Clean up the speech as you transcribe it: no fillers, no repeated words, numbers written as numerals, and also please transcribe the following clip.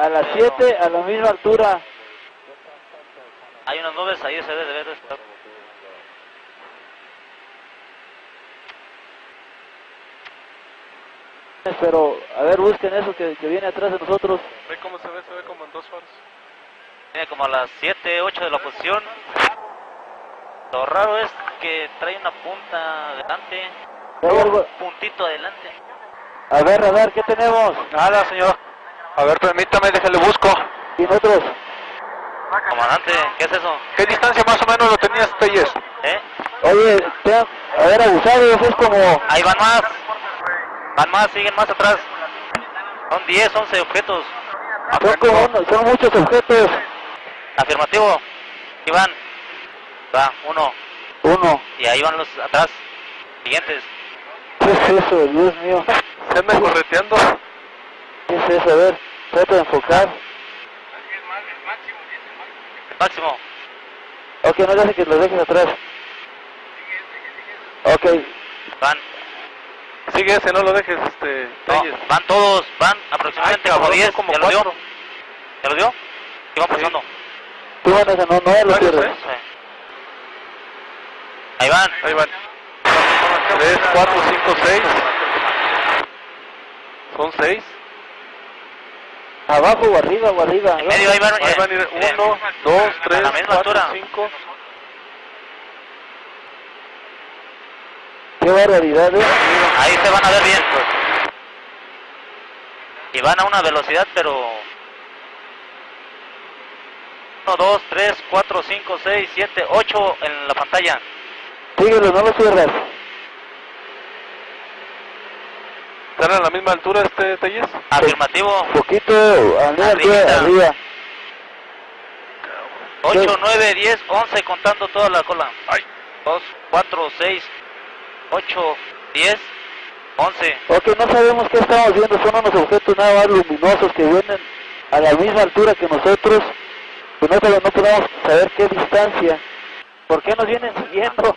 A las 7, a la misma altura. Hay unos nubes ahí, se debe ver esto. Pero, a ver, busquen eso que viene atrás de nosotros. Ve cómo se ve como en 2 horas. Viene como a las 7, 8 de la posición. Lo raro es que trae una punta adelante. Un puntito adelante. A ver, ¿qué tenemos? Nada, señor. A ver, permítame, déjale busco. ¿Y nosotros? Comandante, ¿qué es eso? ¿Qué distancia más o menos lo tenías, Tellez? Oye, a ver, abusado, eso es como... Ahí van más. Van más, siguen más atrás. Son 10, 11 objetos. Son muchos objetos. Afirmativo. Aquí van. Va, uno. Y ahí van los atrás. Siguientes. ¿Qué es eso, Dios mío? Se andan correteando. ¿Qué es eso? A ver, trata de enfocar. Máximo. Ok, no dejes que los dejes atrás. Ok. Van. Sigue ese, no lo dejes, Tellez. No, van todos, van aproximadamente como 10, como 4. ¿Ya lo dio? ¿Qué va pasando? Tú van esa, no lo pierdes. Ahí van. 3, 4, 5, 6. Son 6. Abajo o arriba. En medio, ahí van a ir 1, 2, 3, 4, 5. Qué barbaridad, ahí se van a ver bien. Y van a una velocidad, pero... 1, 2, 3, 4, 5, 6, 7, 8 en la pantalla. Síguelo, no lo cierras. ¿Están a la misma altura, Tellez? Afirmativo. Poquito, arriba. 8, 9, 10, 11, contando toda la cola. 2, 4, 6, 8, 10, 11. Ok, no sabemos qué estamos viendo, son unos objetos nada más luminosos que vienen a la misma altura que nosotros, pero no podemos saber qué distancia. ¿Por qué nos vienen siguiendo?